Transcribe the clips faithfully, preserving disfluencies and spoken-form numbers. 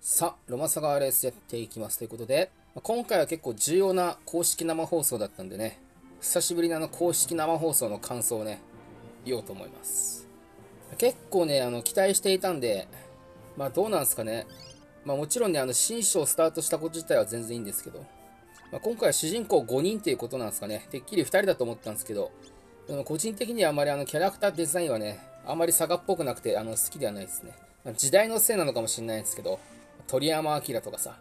さあ、ロマサガレースやっていきますということで、今回は結構重要な公式生放送だったんでね、久しぶりのあの公式生放送の感想をね、言おうと思います。結構ね、あの期待していたんで、まあどうなんですかね。まあもちろんね、あの新章スタートしたこと自体は全然いいんですけど、まあ、今回は主人公ごにんっていうことなんですかね。てっきりふたりだと思ったんですけど、でも個人的にはあまりあのキャラクターデザインはね、あまり佐賀っぽくなくてあの好きではないですね。時代のせいなのかもしれないんですけど、鳥山明とかさ、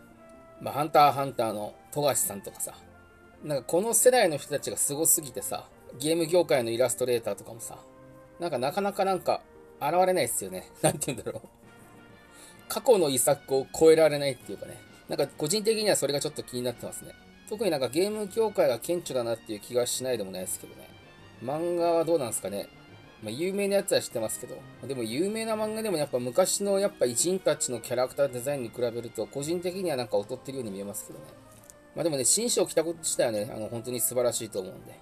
まあ、ハンターハンターの富樫さんとかさ、なんかこの世代の人たちがすごすぎてさ、ゲーム業界のイラストレーターとかもさ、なんかなかなかなんか現れないっすよね。なんて言うんだろう。過去の遺作を超えられないっていうかね。なんか個人的にはそれがちょっと気になってますね。特になんかゲーム業界が顕著だなっていう気がしないでもないですけどね。漫画はどうなんですかね。まあ有名なやつは知ってますけど。でも有名な漫画でもやっぱ昔のやっぱ偉人たちのキャラクターデザインに比べると個人的にはなんか劣ってるように見えますけどね。まあでもね、新章来たこと自体はね、あの本当に素晴らしいと思うんで。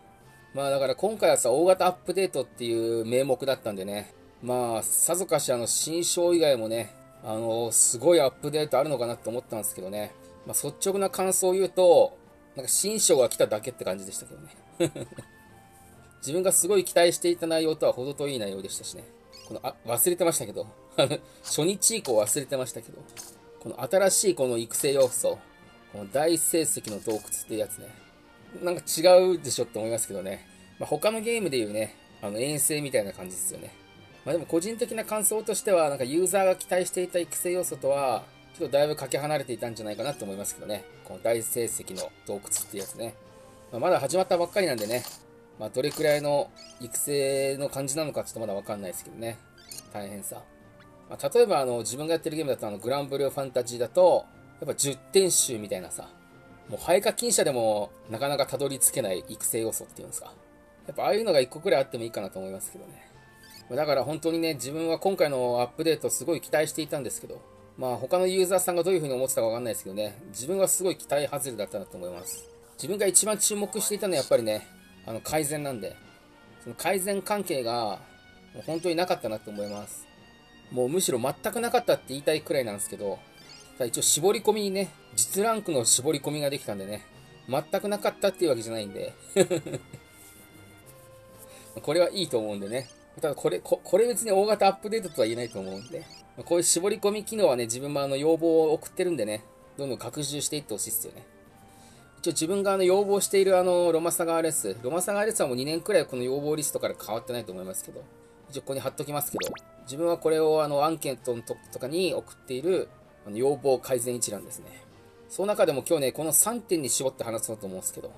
まあだから今回はさ、大型アップデートっていう名目だったんでね。まあ、さぞかしあの新章以外もね、あのー、すごいアップデートあるのかなって思ったんですけどね。まあ、率直な感想を言うと、なんか新章が来ただけって感じでしたけどね。自分がすごい期待していた内容とは程遠い内容でしたしね。この、あ、忘れてましたけど。初日以降忘れてましたけど。この新しいこの育成要素。この大成績の洞窟っていうやつね。なんか違うでしょって思いますけどね。まあ、他のゲームでいうね、あの遠征みたいな感じですよね。まあでも個人的な感想としては、なんかユーザーが期待していた育成要素とは、ちょっとだいぶかけ離れていたんじゃないかなと思いますけどね。この大成績の洞窟っていうやつね。まあ、まだ始まったばっかりなんでね。まあどれくらいの育成の感じなのかちょっとまだわかんないですけどね。大変さ。まあ、例えばあの自分がやってるゲームだとあのグランブルーファンタジーだと、やっぱじゅってん集みたいなさ、もう配下禁止でもなかなかたどり着けない育成要素っていうんですか。やっぱああいうのがいっこくらいあってもいいかなと思いますけどね。だから本当にね、自分は今回のアップデートすごい期待していたんですけど、まあ他のユーザーさんがどういう風に思ってたかわかんないですけどね、自分はすごい期待外れだったなと思います。自分が一番注目していたのはやっぱりね、あの改善なんで、その改善関係が本当になかったなと思います。もうむしろ全くなかったって言いたいくらいなんですけど、ただ一応絞り込みにね、実ランクの絞り込みができたんでね、全くなかったっていうわけじゃないんで、これはいいと思うんでね。ただこれ、こ、これ別に大型アップデートとは言えないと思うんで、こういう絞り込み機能はね、自分もあの要望を送ってるんでね、どんどん拡充していってほしいっすよね。一応自分があの要望しているあの、ロマサガ アールエス、ロマサガ アールエス はもうにねんくらいこの要望リストから変わってないと思いますけど、一応ここに貼っときますけど、自分はこれをあの、アンケートのととかに送っている、あの、要望改善一覧ですね。その中でも今日ね、このさんてんに絞って話そうと思うんですけど、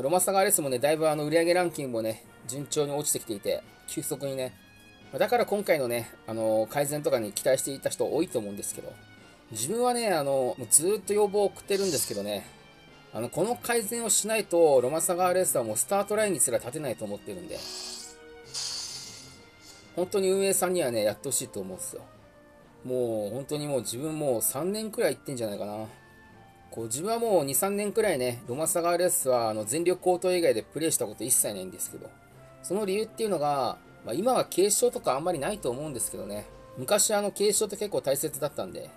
ロマサガ アールエス もね、だいぶあの、売り上げランキングもね、順調に落ちてきていて、急速にね。だから今回のね、あのー、改善とかに期待していた人多いと思うんですけど、自分はね、あのー、もうずーっと要望を送ってるんですけどね、あの、この改善をしないと、ロマサガ アールエス はもうスタートラインにすら立てないと思ってるんで、本当に運営さんにはね、やってほしいと思うんですよ。もう、本当にもう自分もうさんねんくらい行ってんじゃないかな。こう自分はもうに、さんねんくらいね、ロマサガ アールエス はあの全力応答以外でプレイしたこと一切ないんですけど、その理由っていうのが、まあ、今は継承とかあんまりないと思うんですけどね、昔あの継承って結構大切だったんで、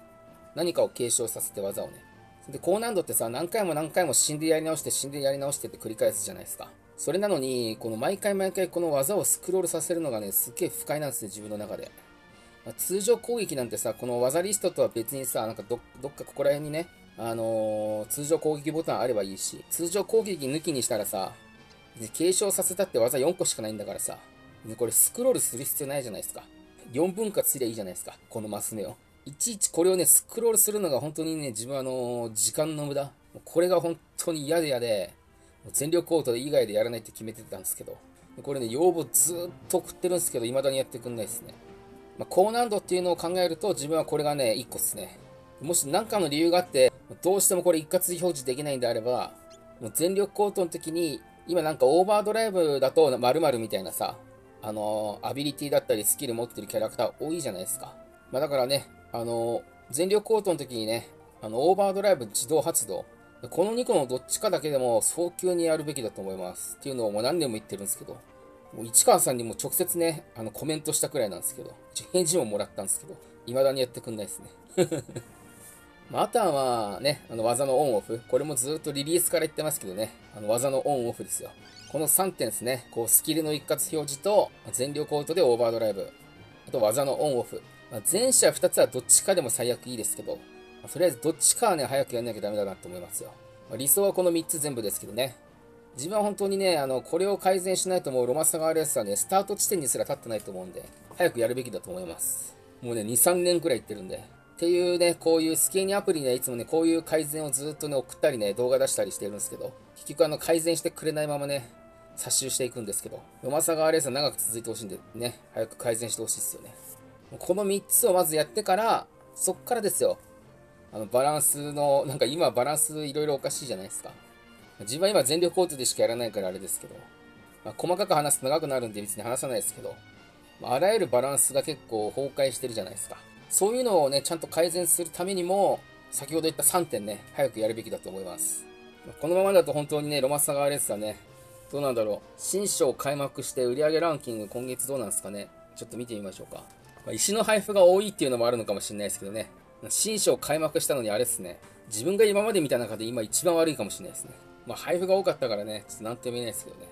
何かを継承させて技をね。で、高難度ってさ、何回も何回も死んでやり直して死んでやり直してって繰り返すじゃないですか。それなのに、この毎回毎回この技をスクロールさせるのがね、すっげえ不快なんですね、自分の中で。まあ、通常攻撃なんてさ、この技リストとは別にさ、なんか ど, どっかここら辺にね、あのー、通常攻撃ボタンあればいいし、通常攻撃抜きにしたらさ、継承させたって技よんこしかないんだからさ、これスクロールする必要ないじゃないですか。よんぶん割すりゃいいじゃないですか、このマス目を。いちいちこれをね、スクロールするのが本当にね、自分あのー、時間の無駄。これが本当に嫌で嫌で、全力応答以外でやらないって決めてたんですけど、これね、要望ずーっと送ってるんですけど、未だにやってくんないですね。まあ、高難度っていうのを考えると、自分はこれがね、いっこっすね。もし何かの理由があって、どうしてもこれ一括表示できないんであれば、もう全力応答の時に、今なんかオーバードライブだと〇〇みたいなさ、あのー、アビリティだったりスキル持ってるキャラクター多いじゃないですか。まあだからね、あのー、全力応答の時にね、あの、オーバードライブ自動発動。このにこのどっちかだけでも早急にやるべきだと思います。っていうのをもう何年も言ってるんですけど、もう市川さんにも直接ね、あのコメントしたくらいなんですけど、返事ももらったんですけど、未だにやってくんないですね。まあ、あとはね、あの技のオンオフ。これもずっとリリースから言ってますけどね、あの技のオンオフですよ。このさんてんですね。こうスキルの一括表示と、全力オートでオーバードライブ。あと技のオンオフ。まあ、前者ふたつはどっちかでも最悪いいですけど、まあ、とりあえずどっちかはね、早くやんなきゃダメだなと思いますよ。まあ、理想はこのみっつ全部ですけどね。自分は本当にね、あの、これを改善しないともうロマサガ アールエス はね、スタート地点にすら立ってないと思うんで、早くやるべきだと思います。もうね、に、さんねんくらい行ってるんで。っていうね、こういうスケーニアプリにはいつもね、こういう改善をずっとね、送ったりね、動画出したりしてるんですけど、結局あの、改善してくれないままね、刷新していくんですけど、ロマサガ アールエス は長く続いてほしいんでね、早く改善してほしいですよね。このみっつをまずやってから、そっからですよ。あの、バランスの、なんか今バランスいろいろおかしいじゃないですか。自分は今全力オートでしかやらないからあれですけど、まあ、細かく話すと長くなるんで別に話さないですけど、まあ、あらゆるバランスが結構崩壊してるじゃないですか。そういうのをね、ちゃんと改善するためにも、先ほど言ったさんてんね、早くやるべきだと思います。このままだと本当にね、ロマサガ アールエス はね、どうなんだろう。新章開幕して売上ランキング今月どうなんですかね。ちょっと見てみましょうか。まあ、石の配布が多いっていうのもあるのかもしれないですけどね。新章開幕したのにあれですね。自分が今まで見た中で今一番悪いかもしれないですね。まあ、配布が多かったからね、ちょっとなんとも言えないですけどね。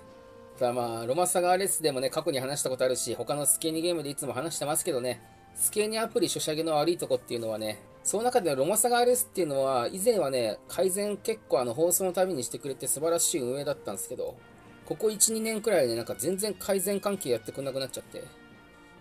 ただまあ、ロマサガ アールエス でもね、過去に話したことあるし、他のスケーニゲームでいつも話してますけどね、スケーニアプリ初射げの悪いとこっていうのはね、その中でのロマサガ アールエス っていうのは、以前はね、改善結構あの放送のたびにしてくれて素晴らしい運営だったんですけど、ここいち、にねんくらいね、なんか全然改善関係やってくれなくなっちゃって、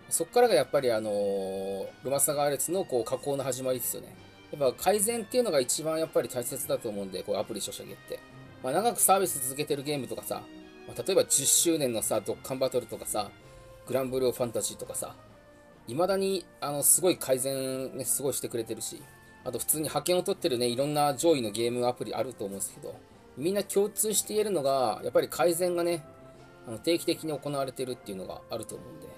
そっからがやっぱりあのー、ロマサガ アールエス のこう、加工の始まりですよね。やっぱ改善っていうのが一番やっぱり大切だと思うんで、こうアプリ初射げって。まあ長くサービス続けてるゲームとかさ、まあ、例えばじゅっしゅうねんのさ、ドッカンバトルとかさ、グランブルーファンタジーとかさ、未だに、あの、すごい改善ね、すごいしてくれてるし、あと普通に派遣を取ってるね、いろんな上位のゲームアプリあると思うんですけど、みんな共通して言えるのが、やっぱり改善がね、あの定期的に行われてるっていうのがあると思うんで、ま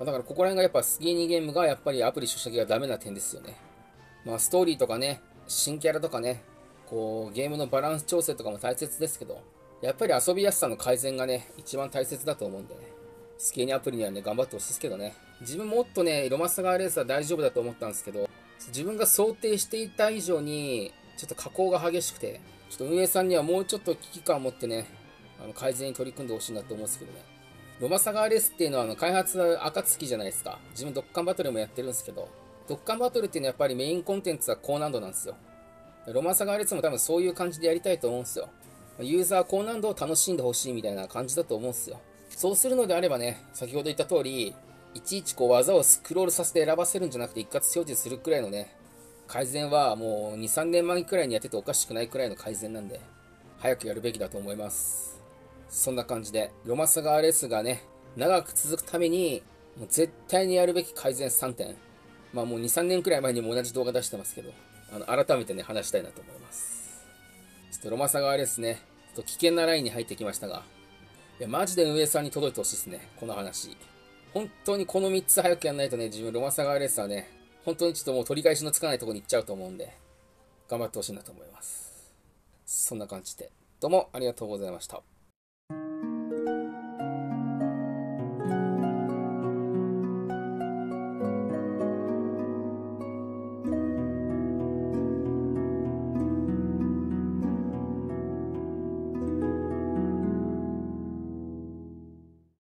あ、だからここら辺がやっぱスケーニゲームがやっぱりアプリ初射撃がダメな点ですよね。まあストーリーとかね、新キャラとかね、こう、ゲームのバランス調整とかも大切ですけど、やっぱり遊びやすさの改善がね、一番大切だと思うんでね。スケーニアプリにはね、頑張ってほしいですけどね。自分もっとね、ロマサガ アールエス は大丈夫だと思ったんですけど、自分が想定していた以上に、ちょっと加工が激しくて、ちょっと運営さんにはもうちょっと危機感を持ってね、あの改善に取り組んでほしいなと思うんですけどね。ロマサガ アールエス っていうのはあの開発の暁じゃないですか。自分ドッカンバトルもやってるんですけど、ドッカンバトルっていうのはやっぱりメインコンテンツは高難度なんですよ。ロマサガ アールエス も多分そういう感じでやりたいと思うんですよ。ユーザー高難度を楽しんでほしいみたいな感じだと思うんですよ。そうするのであればね、先ほど言った通り、いちいちこう技をスクロールさせて選ばせるんじゃなくて一括表示するくらいのね、改善はもうに、さんねんまえくらいにやってておかしくないくらいの改善なんで、早くやるべきだと思います。そんな感じで、ロマサガ アールエス がね、長く続くために、もう絶対にやるべき改善さんてん。まあもうに、さんねんくらい前にも同じ動画出してますけど、あの改めてね、話したいなと思います。ちょっとロマサガ アールエス ね、ちょっと危険なラインに入ってきましたが、いや、マジで運営さんに届いてほしいですね、この話。本当にこのみっつ早くやんないとね、自分ロマサガ アールエス はね、本当にちょっともう取り返しのつかないところに行っちゃうと思うんで、頑張ってほしいなと思います。そんな感じで、どうもありがとうございました。